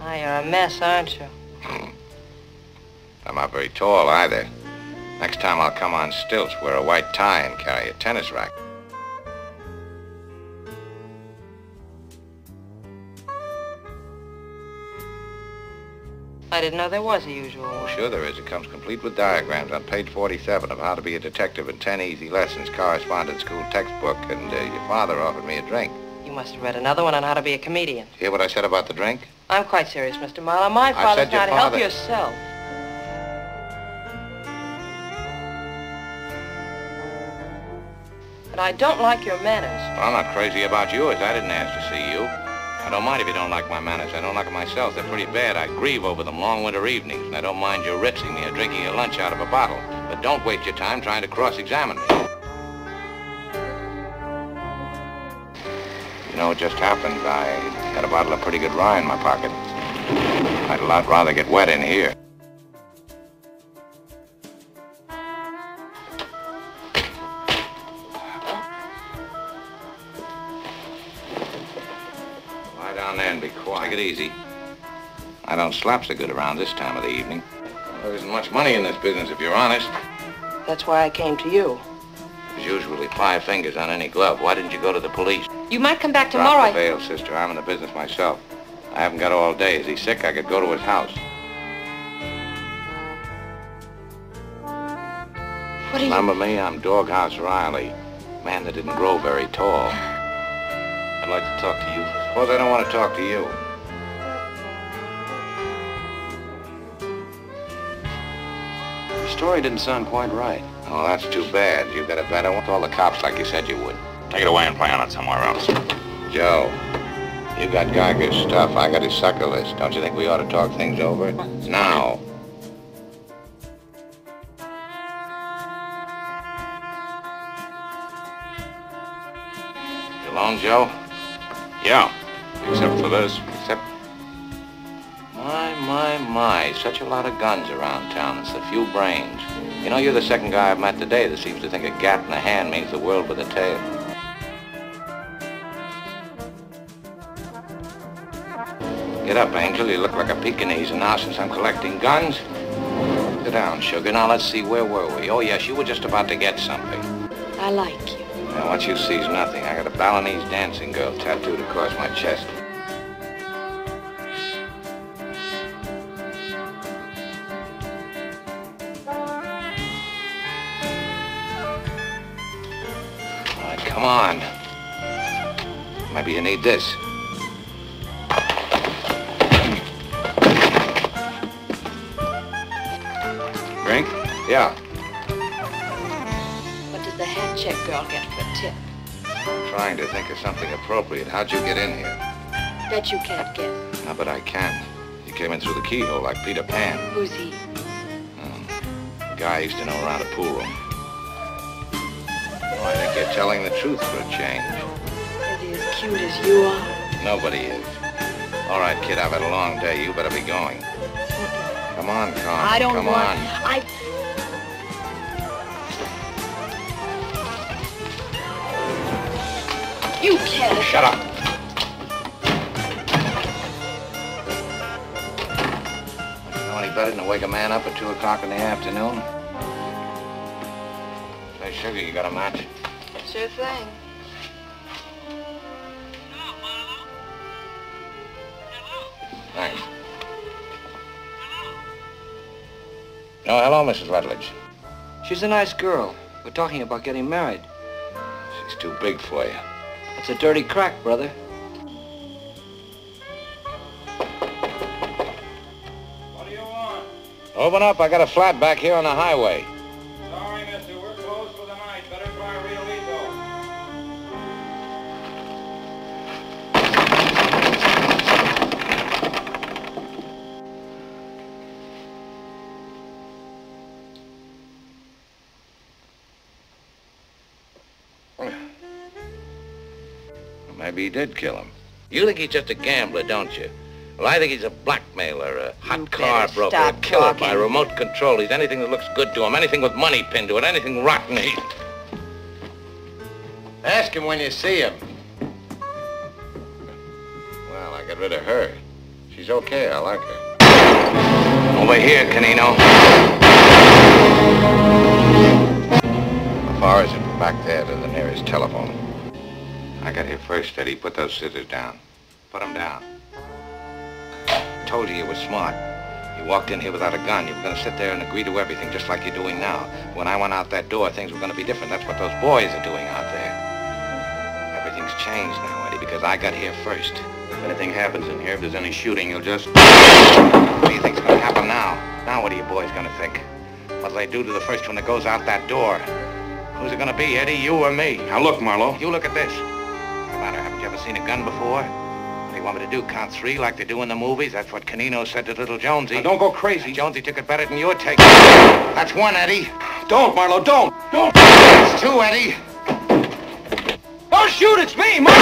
Oh, you're a mess, aren't you? I'm not very tall either. Next time I'll come on stilts, wear a white tie, and carry a tennis racket. I didn't know there was a usual one. Oh, sure there is. It comes complete with diagrams on page 47 of How to Be a Detective and 10 Easy Lessons, correspondence school textbook, and your father offered me a drink. You must have read another one on How to Be a Comedian. Hear what I said about the drink? I'm quite serious, Mr. Marlowe. My father's not help yourself. But I don't like your manners. Well, I'm not crazy about yours. I didn't ask to see you. I don't mind if you don't like my manners. I don't like them myself. They're pretty bad. I grieve over them long winter evenings. And I don't mind your ritzing me or drinking your lunch out of a bottle. But don't waste your time trying to cross-examine me. You know, it just happened. I had a bottle of pretty good rye in my pocket. I'd a lot rather get wet in here. Take it easy. I don't slap so good around this time of the evening. There isn't much money in this business, if you're honest. That's why I came to you. There's usually 5 fingers on any glove. Why didn't you go to the police? You might come back tomorrow. Drop the veil, sister. I'm in the business myself. I haven't got all day. Is he sick? I could go to his house. What are you... Remember me? I'm Doghouse Riley. Man that didn't grow very tall. I'd like to talk to you. Suppose I don't want to talk to you. The story didn't sound quite right. Oh, that's too bad. You got a better one. Call the cops like you said you would. Take it away and plan it somewhere else. Joe, you got Geiger's stuff. I got his sucker list. Don't you think we ought to talk things over? Now. You alone, Joe? Yeah. Except for this. Except... My, such a lot of guns around town. It's a few brains. You know, you're the second guy I've met today that seems to think a gap in the hand means the world with a tail. Get up, Angel. You look like a Pekingese now since I'm collecting guns. Sit down, sugar. Now, let's see, where were we? Oh, yes, you were just about to get something. I like you. Now, once you seize nothing, I got a Balinese dancing girl tattooed across my chest. Come on. Maybe you need this. Drink? Yeah. What did the hat check girl get for a tip? I'm trying to think of something appropriate. How'd you get in here? Bet you can't guess. No, but I can. You came in through the keyhole like Peter Pan. Who's he? A guy used to know around a pool room. I think you're telling the truth for a change. Is he as cute as you are? Nobody is. All right, kid, I've had a long day. You better be going. Come on, Con. I don't want... Come on. You can't... Shut up. You know any better than to wake a man up at 2 o'clock in the afternoon? Hey, sugar, you got a match? Sure thing. Hello, Marlowe. Hello. Thanks. Hello. No, hello, Mrs. Rutledge. She's a nice girl. We're talking about getting married. She's too big for you. That's a dirty crack, brother. What do you want? Open up. I got a flat back here on the highway. Maybe he did kill him. You think he's just a gambler, don't you? Well, I think he's a blackmailer, a hot car broker, a killer by remote control. He's anything that looks good to him, anything with money pinned to it, anything rotten. Ask him when you see him. Well, I got rid of her. She's okay. I like her. Over here, Canino. How far is it from back there to the nearest telephone? I got here first, Eddie. Put those scissors down. Put them down. I told you were smart. You walked in here without a gun. You were going to sit there and agree to everything, just like you're doing now. When I went out that door, things were going to be different. That's what those boys are doing out there. Everything's changed now, Eddie, because I got here first. If anything happens in here, if there's any shooting, you'll just... What do you think's going to happen now? Now what are you boys going to think? What'll they do to the first one that goes out that door? Who's it going to be, Eddie, you or me? Now look, Marlowe. You look at this. No matter, haven't you ever seen a gun before? What do you want me to do, count three like they do in the movies? That's what Canino said to little Jonesy. Now don't go crazy. And Jonesy took it better than you're taking it. That's one, Eddie. Don't, Marlowe, don't. Don't. That's two, Eddie. Don't shoot, it's me, Marlowe.